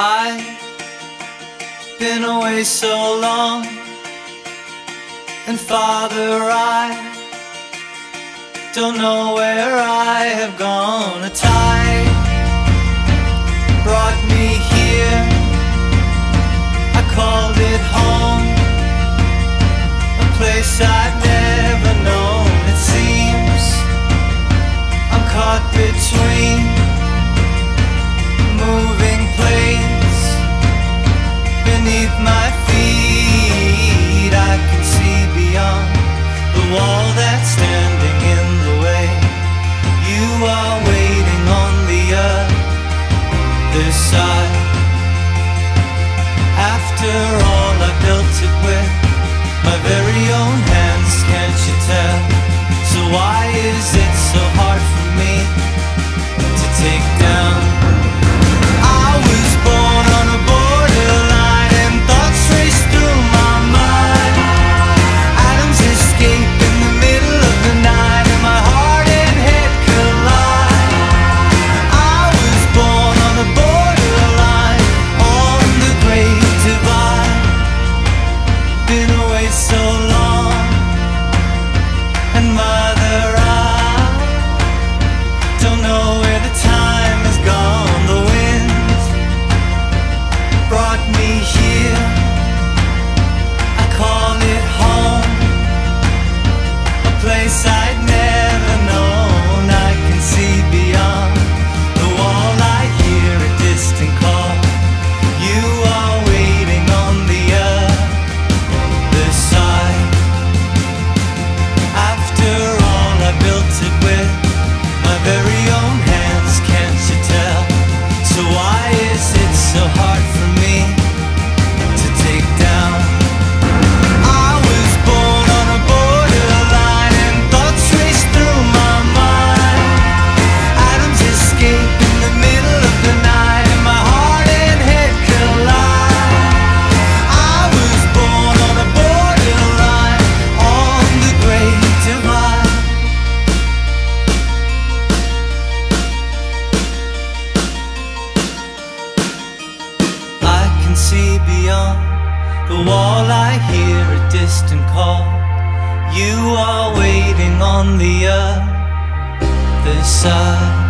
I've been away so long, and Father, I don't know where I have gone. A tide brought me here, I called it home, a place I've never known. It seems I'm caught between moving planes beneath my feet. I can see beyond the wall that's standing in the way. You are waiting on the other side. After all, I built it with my very own hands, can't you tell? So why is it so hard for me to take down? I was born on a borderline, and thoughts raced through my mind. Atoms escape in the middle of the night, and my heart and head collide. I was born on a borderline, on the great divide. Been away so long, and Mother, I don't know where the time has gone. The wind brought me here, I call it home, a place I'd never known. I can see beyond the wall, I hear a distant call. You are waiting on the other side. After all, I built it with my very own hands, can't you tell? So why is it so hard for me to take down? I was born on a borderline, and thoughts raced through my mind. Atoms escape in the middle of the night, and my heart and head collide. I was born on a borderline, on the great divide. I can see beyond the wall, I hear a distant call. You are waiting on the other side.